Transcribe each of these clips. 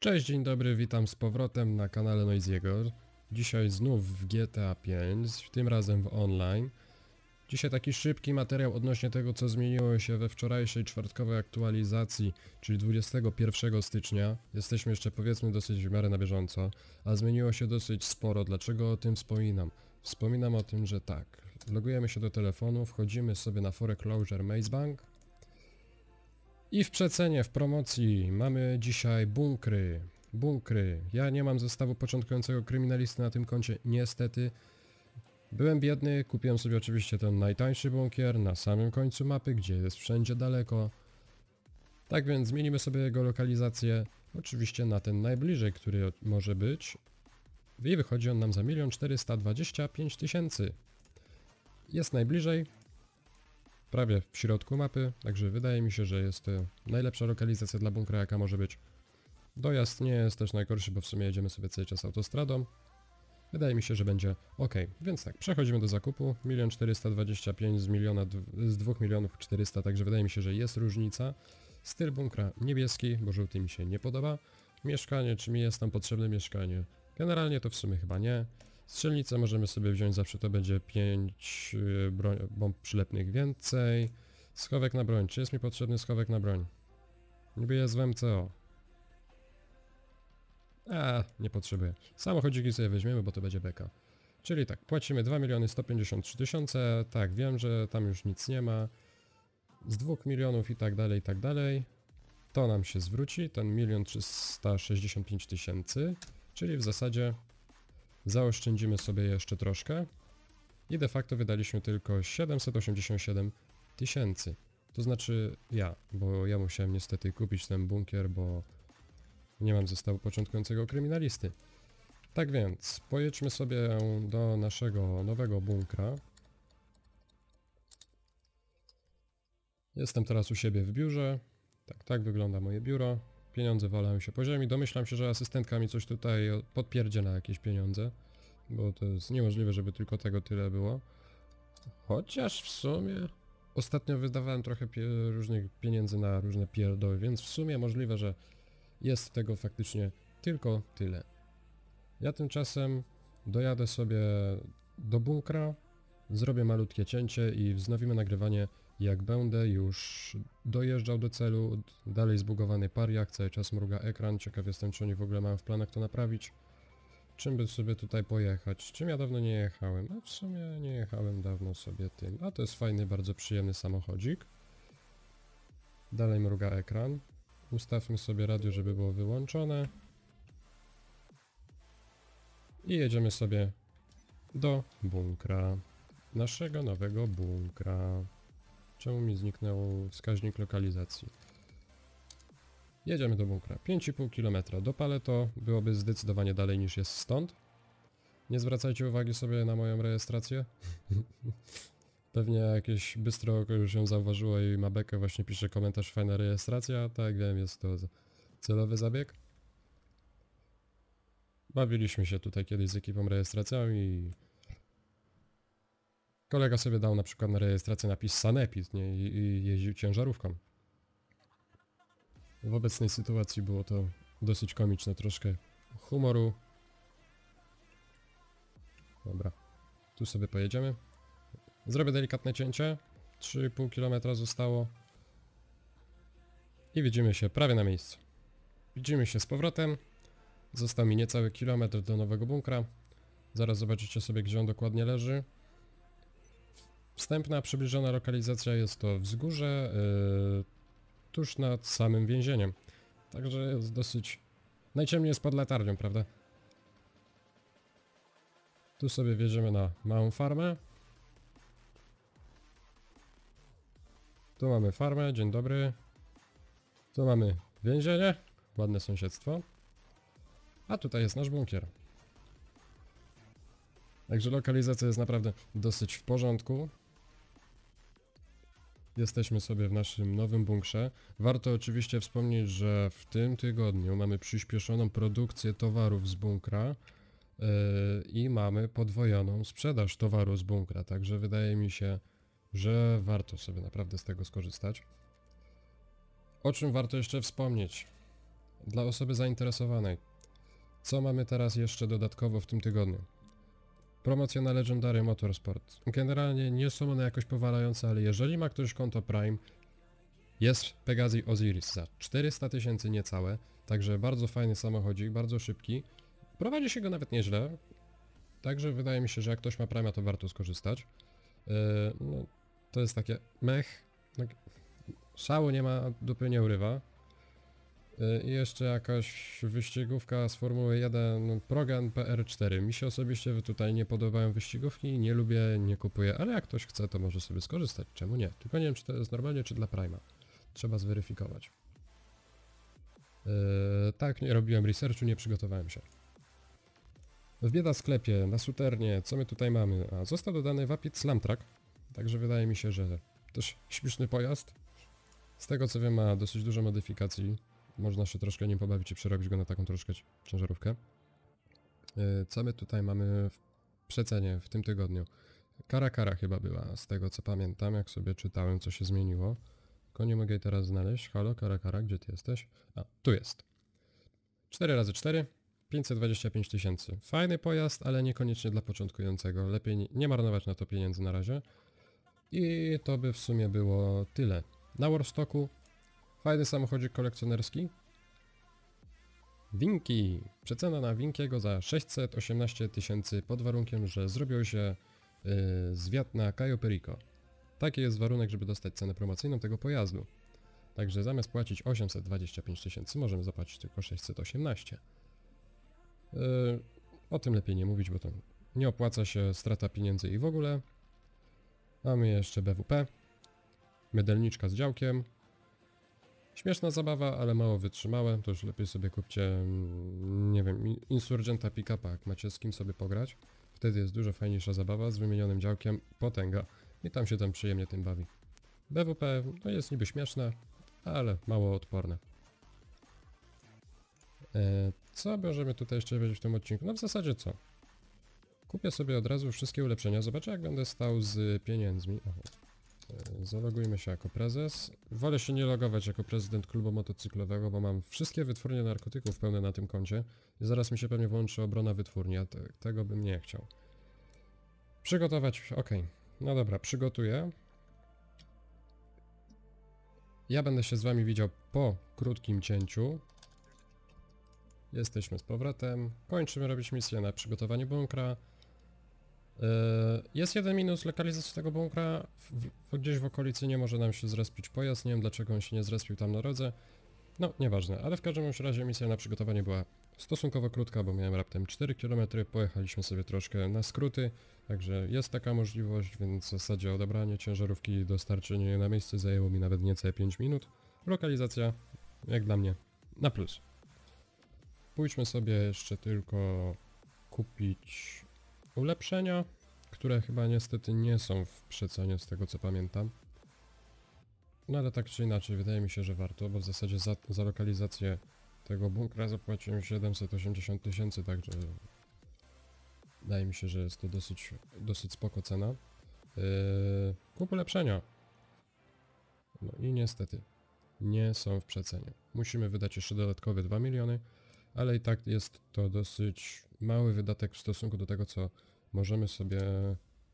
Cześć, dzień dobry, witam z powrotem na kanale NoisyBoy. Dzisiaj znów w GTA 5, tym razem w online. Dzisiaj taki szybki materiał odnośnie tego, co zmieniło się we wczorajszej czwartkowej aktualizacji, czyli 21 stycznia. Jesteśmy jeszcze, powiedzmy, dosyć w miarę na bieżąco, a zmieniło się dosyć sporo. Dlaczego o tym wspominam? Wspominam o tym, że tak, logujemy się do telefonu, wchodzimy sobie na Foreclosure Mazebank i w przecenie, w promocji mamy dzisiaj bunkry. Ja nie mam zestawu początkującego kryminalisty na tym koncie, niestety. Byłem biedny, kupiłem sobie oczywiście ten najtańszy bunkier na samym końcu mapy, gdzie jest wszędzie daleko. Tak więc zmienimy sobie jego lokalizację, oczywiście na ten najbliżej, który może być. I wychodzi on nam za 1 425 000. Jest najbliżej, prawie w środku mapy, także wydaje mi się, że jest to najlepsza lokalizacja dla bunkra, jaka może być. Dojazd nie jest też najgorszy, bo w sumie jedziemy sobie cały czas autostradą. Wydaje mi się, że będzie ok. Więc tak, przechodzimy do zakupu. 1 425 000 z 2 400 000, także wydaje mi się, że jest różnica. Styl bunkra niebieski, bo żółty mi się nie podoba. Mieszkanie, czy mi jest tam potrzebne mieszkanie? Generalnie to w sumie chyba nie. Strzelnicę możemy sobie wziąć, zawsze to będzie 5 bomb przylepnych więcej. Schowek na broń, czy jest mi potrzebny schowek na broń? Niby jest w MCO. Nie potrzebuję. Samochodziki sobie weźmiemy, bo to będzie beka. Czyli tak, płacimy 2 153 000. Tak, wiem, że tam już nic nie ma. Z 2 milionów i tak dalej, to nam się zwróci, ten 1 365 000. Czyli w zasadzie zaoszczędzimy sobie jeszcze troszkę i de facto wydaliśmy tylko 787 000. To znaczy ja, bo ja musiałem niestety kupić ten bunkier, bo nie mam zestawu początkującego kryminalisty. Tak więc pojedźmy sobie do naszego nowego bunkra. Jestem teraz u siebie w biurze. Tak wygląda moje biuro. Pieniądze walają się po ziemi. Domyślam się, że asystentka mi coś tutaj podpierdziela na jakieś pieniądze, bo to jest niemożliwe, żeby tylko tego tyle było. Chociaż w sumie ostatnio wydawałem trochę różnych pieniędzy na różne pierdoły, więc w sumie możliwe, że jest tego faktycznie tylko tyle. Ja tymczasem dojadę sobie do bunkra, zrobię malutkie cięcie i wznowimy nagrywanie, jak będę już dojeżdżał do celu. Dalej zbugowany pariak, cały czas mruga ekran, ciekaw jestem, czy oni w ogóle mają w planach to naprawić. Czym by sobie tutaj pojechać? Czym ja dawno nie jechałem? A w sumie nie jechałem dawno sobie tym. A to jest fajny, bardzo przyjemny samochodzik. Dalej mruga ekran. Ustawmy sobie radio, żeby było wyłączone. I jedziemy sobie do bunkra. Naszego nowego bunkra. Czemu mi zniknął wskaźnik lokalizacji? Jedziemy do bunkra. 5,5 km do Paleto. Byłoby zdecydowanie dalej niż jest stąd. Nie zwracajcie uwagi sobie na moją rejestrację. Pewnie jakieś bystro oko już ją zauważyło i ma bekę, właśnie pisze komentarz fajna rejestracja. Tak, wiem, jest to celowy zabieg. Bawiliśmy się tutaj kiedyś z ekipą rejestracjami i kolega sobie dał na przykład na rejestrację napis Sanepid, nie? I jeździł ciężarówką. W obecnej sytuacji było to dosyć komiczne, troszkę humoru. Dobra, tu sobie pojedziemy. Zrobię delikatne cięcie, 3,5 km zostało i widzimy się prawie na miejscu. Widzimy się z powrotem, został mi niecały kilometr do nowego bunkra, zaraz zobaczycie sobie, gdzie on dokładnie leży. Wstępna, przybliżona lokalizacja jest to wzgórze, tuż nad samym więzieniem, także jest dosyć, najciemniej jest pod latarnią, prawda? Tu sobie wjedziemy na małą farmę. Tu mamy farmę, dzień dobry. Tu mamy więzienie, ładne sąsiedztwo. A tutaj jest nasz bunkier. Także lokalizacja jest naprawdę dosyć w porządku. Jesteśmy sobie w naszym nowym bunkrze. Warto oczywiście wspomnieć, że w tym tygodniu mamy przyspieszoną produkcję towarów z bunkra i mamy podwojoną sprzedaż towaru z bunkra, także wydaje mi się, że warto sobie naprawdę z tego skorzystać. O czym warto jeszcze wspomnieć? dla osoby zainteresowanej. Co mamy teraz jeszcze dodatkowo w tym tygodniu? Promocja na Legendary Motorsport. Generalnie nie są one jakoś powalające, ale jeżeli ma ktoś konto Prime, jest Pegassi Osiris za 400 tysięcy niecałe, także bardzo fajny samochodzik, bardzo szybki. Prowadzi się go nawet nieźle, także wydaje mi się, że jak ktoś ma Prime, to warto skorzystać. No, to jest takie mech, szału nie ma, dupy nie urywa. I jeszcze jakaś wyścigówka z Formuły 1, Progen PR4. Mi się osobiście tutaj nie podobają wyścigówki, nie lubię, nie kupuję, ale jak ktoś chce, to może sobie skorzystać, czemu nie? Tylko nie wiem, czy to jest normalnie, czy dla Prima. Trzeba zweryfikować. Tak, nie robiłem researchu, nie przygotowałem się. W bieda sklepie, na suternie, co my tutaj mamy? A został dodany Vapid Slamtrack, także wydaje mi się, że też śmieszny pojazd. Z tego co wiem, ma dosyć dużo modyfikacji. Można się troszkę nim pobawić i przerobić go na taką troszkę ciężarówkę. Co my tutaj mamy w przecenie w tym tygodniu? Kara chyba była, z tego co pamiętam, jak sobie czytałem, co się zmieniło. Tylko nie mogę jej teraz znaleźć. Halo, Kara, gdzie ty jesteś? A, tu jest. 4x4, 525 tysięcy. Fajny pojazd, ale niekoniecznie dla początkującego. Lepiej nie marnować na to pieniędzy na razie. I to by w sumie było tyle. Na Warstocku fajny samochodzik kolekcjonerski. Winki. Przecena na Winkiego za 618 tysięcy pod warunkiem, że zrobił się zwiat na Cayo Perico. Taki jest warunek, żeby dostać cenę promocyjną tego pojazdu. Także zamiast płacić 825 tysięcy, możemy zapłacić tylko 618. O tym lepiej nie mówić, bo to nie opłaca się, strata pieniędzy i w ogóle. Mamy jeszcze BWP. Mydelniczka z działkiem. Śmieszna zabawa, ale mało wytrzymałe, to już lepiej sobie kupcie, nie wiem, Insurgenta pick-upa, jak macie z kim sobie pograć. Wtedy jest dużo fajniejsza zabawa z wymienionym działkiem, potęga i tam się tam przyjemnie tym bawi. BWP, no jest niby śmieszne, ale mało odporne. Co możemy tutaj jeszcze wiedzieć w tym odcinku? No w zasadzie co? Kupię sobie od razu wszystkie ulepszenia, zobaczę jak będę stał z pieniędzmi. Aha. Zalogujmy się jako prezes. Wolę się nie logować jako prezydent klubu motocyklowego, bo mam wszystkie wytwórnie narkotyków pełne na tym koncie i zaraz mi się pewnie włączy obrona wytwórni, a tego bym nie chciał. Przygotować, okej. No dobra, przygotuję. Ja będę się z wami widział po krótkim cięciu. Jesteśmy z powrotem. Kończymy robić misję na przygotowanie bunkra. Jest jeden minus, lokalizacja tego bunkra, gdzieś w okolicy nie może nam się zrespić pojazd, nie wiem dlaczego on się nie zrespił tam na drodze, no nieważne, ale w każdym razie misja na przygotowanie była stosunkowo krótka, bo miałem raptem 4 km, pojechaliśmy sobie troszkę na skróty, także jest taka możliwość, więc w zasadzie odebranie ciężarówki i dostarczenie jej na miejsce zajęło mi nawet niecałe 5 minut, lokalizacja jak dla mnie na plus. Pójdźmy sobie jeszcze tylko kupić ulepszenia, które chyba niestety nie są w przecenie z tego co pamiętam. No ale tak czy inaczej wydaje mi się, że warto, bo w zasadzie za lokalizację tego bunkra zapłaciłem 780 tysięcy, także wydaje mi się, że jest to dosyć spoko cena. Kup ulepszenia. No i niestety nie są w przecenie. Musimy wydać jeszcze dodatkowe 2 miliony. Ale i tak jest to dosyć mały wydatek w stosunku do tego, co możemy sobie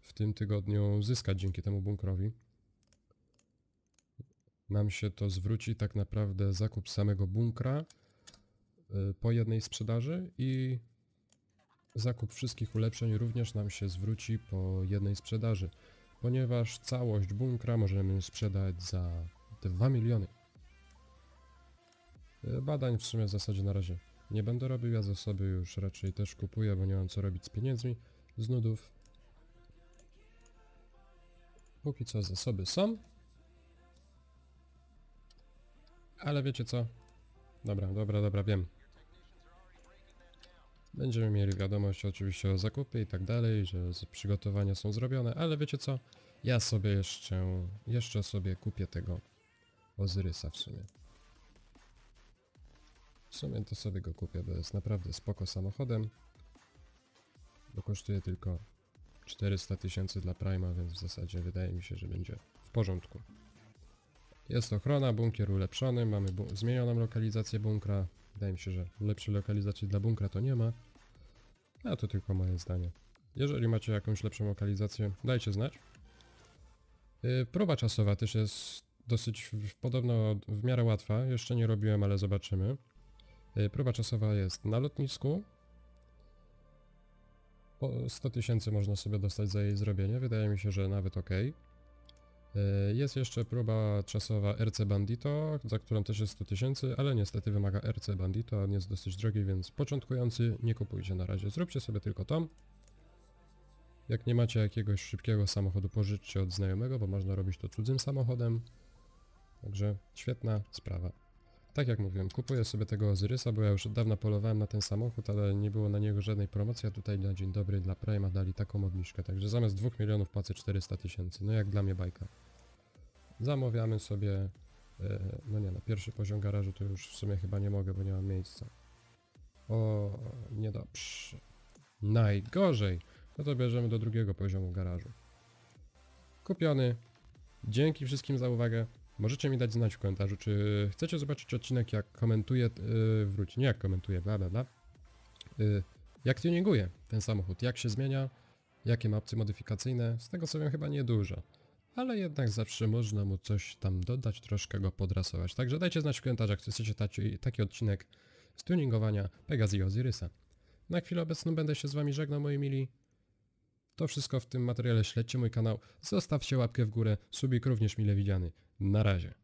w tym tygodniu zyskać dzięki temu bunkrowi. Nam się to zwróci tak naprawdę zakup samego bunkra po jednej sprzedaży i zakup wszystkich ulepszeń również nam się zwróci po jednej sprzedaży, ponieważ całość bunkra możemy sprzedać za 2 miliony. Badań w sumie w zasadzie na razie nie będę robił, ja za sobie już raczej też kupuję, bo nie mam co robić z pieniędzmi, z nudów. Póki co zasoby są. Ale wiecie co? Dobra, wiem. Będziemy mieli wiadomość oczywiście o zakupie i tak dalej, że przygotowania są zrobione, ale wiecie co? Ja sobie jeszcze sobie kupię tego Ozyrysa w sumie. W sumie to sobie go kupię, bo jest naprawdę spoko samochodem, bo kosztuje tylko 400 tysięcy dla Prima, więc w zasadzie wydaje mi się, że będzie w porządku. Jest ochrona, bunkier ulepszony, mamy zmienioną lokalizację bunkra, Wydaje mi się, że lepszej lokalizacji dla bunkra to nie ma. A to tylko moje zdanie. Jeżeli macie jakąś lepszą lokalizację, dajcie znać. Próba czasowa też jest dosyć podobno w miarę łatwa. Jeszcze nie robiłem, ale zobaczymy. Próba czasowa jest na lotnisku. Po 100 tysięcy można sobie dostać za jej zrobienie. Wydaje mi się, że nawet ok. Jest jeszcze próba czasowa RC Bandito, za którą też jest 100 tysięcy, ale niestety wymaga RC Bandito, a nie jest dosyć drogi, więc początkujący nie kupujcie na razie. Zróbcie sobie tylko tą. Jak nie macie jakiegoś szybkiego samochodu, pożyczcie od znajomego, bo można robić to cudzym samochodem. Także świetna sprawa. Tak jak mówiłem, kupuję sobie tego Ozyrysa, bo ja już od dawna polowałem na ten samochód, ale nie było na niego żadnej promocji, a tutaj na dzień dobry dla Prime'a dali taką obniżkę. Także zamiast 2 milionów płacę 400 tysięcy, no jak dla mnie bajka. Zamawiamy sobie, no nie, na pierwszy poziom garażu to już w sumie chyba nie mogę, bo nie mam miejsca. O, niedobrze. Najgorzej. No to bierzemy do drugiego poziomu garażu. Kupiony. Dzięki wszystkim za uwagę. Możecie mi dać znać w komentarzu, czy chcecie zobaczyć odcinek, jak komentuję, nie jak komentuję, bla bla bla, jak tuninguję ten samochód, jak się zmienia, jakie ma opcje modyfikacyjne, z tego co wiem chyba niedużo, ale jednak zawsze można mu coś tam dodać, troszkę go podrasować. Także dajcie znać w komentarzach, czy chcecie taki odcinek z tuningowania Pegassi Osirysa. Na chwilę obecną będę się z wami żegnał, moi mili. To wszystko w tym materiale, śledźcie mój kanał, zostawcie łapkę w górę, subik również mile widziany. Na razie.